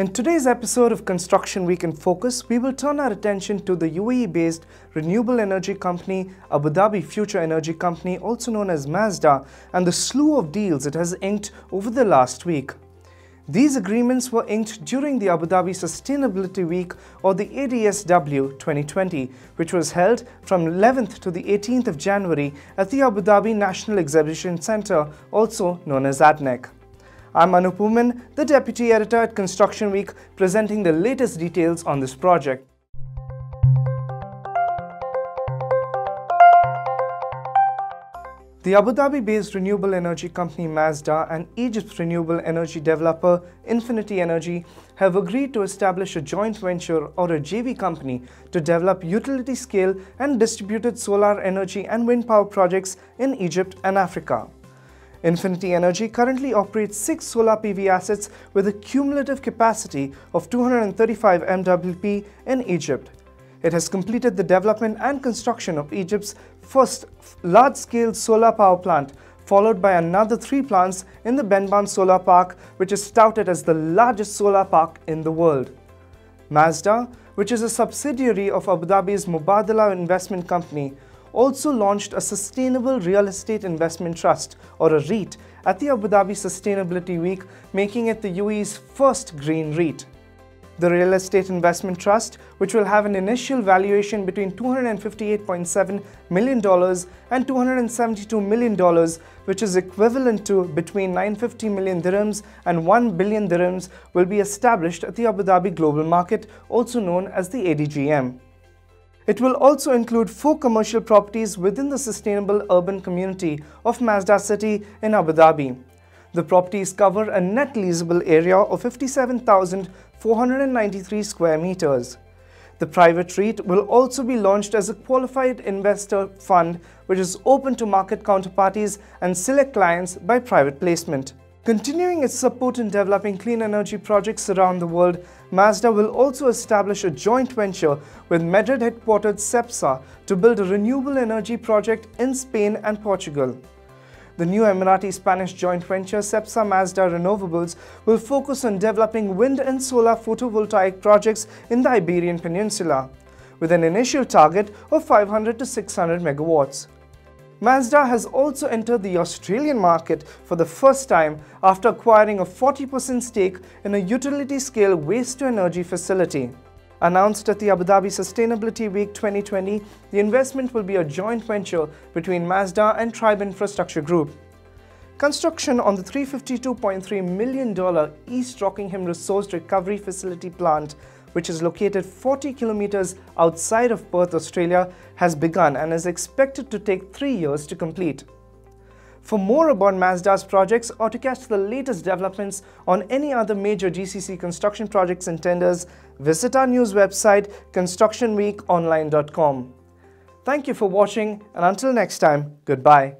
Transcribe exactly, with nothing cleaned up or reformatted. In today's episode of Construction Week in Focus, we will turn our attention to the U A E-based renewable energy company Abu Dhabi Future Energy Company, also known as Masdar, and the slew of deals it has inked over the last week. These agreements were inked during the Abu Dhabi Sustainability Week, or the A D S W twenty twenty, which was held from eleventh to the eighteenth of January at the Abu Dhabi National Exhibition Centre, also known as A D N E C. I'm Anup Oommen, the Deputy Editor at Construction Week, presenting the latest details on this project. The Abu Dhabi-based renewable energy company Masdar and Egypt's renewable energy developer Infinity Energy have agreed to establish a joint venture or a J V company to develop utility-scale and distributed solar energy and wind power projects in Egypt and Africa. Infinity Energy currently operates six solar P V assets with a cumulative capacity of two hundred thirty-five megawatt peak in Egypt. It has completed the development and construction of Egypt's first large-scale solar power plant, followed by another three plants in the Benban Solar Park, which is touted as the largest solar park in the world. Masdar, which is a subsidiary of Abu Dhabi's Mubadala Investment Company, also launched a Sustainable Real Estate Investment Trust, or a REIT, at the Abu Dhabi Sustainability Week, making it the U A E's first green REIT. The Real Estate Investment Trust, which will have an initial valuation between two hundred fifty-eight point seven million dollars and two hundred seventy-two million dollars, which is equivalent to between nine hundred fifty million dirhams and one billion dirhams, will be established at the Abu Dhabi Global Market, also known as the A D G M. It will also include four commercial properties within the sustainable urban community of Masdar City in Abu Dhabi. The properties cover a net leasable area of fifty-seven thousand four hundred ninety-three square meters. The private REIT will also be launched as a qualified investor fund, which is open to market counterparties and select clients by private placement. Continuing its support in developing clean energy projects around the world, Masdar will also establish a joint venture with Madrid-headquartered CEPSA to build a renewable energy project in Spain and Portugal. The new Emirati-Spanish joint venture CEPSA Masdar Renewables will focus on developing wind and solar photovoltaic projects in the Iberian Peninsula, with an initial target of five hundred to six hundred megawatts. Masdar has also entered the Australian market for the first time after acquiring a forty percent stake in a utility-scale waste-to-energy facility. Announced at the Abu Dhabi Sustainability Week twenty twenty, the investment will be a joint venture between Masdar and Tribe Infrastructure Group. Construction on the three hundred fifty-two point three million dollars East Rockingham Resource Recovery Facility plant, which is located forty kilometers outside of Perth, Australia, has begun and is expected to take three years to complete. For more about Masdar's projects or to catch the latest developments on any other major G C C construction projects and tenders, visit our news website construction week online dot com. Thank you for watching, and until next time, goodbye.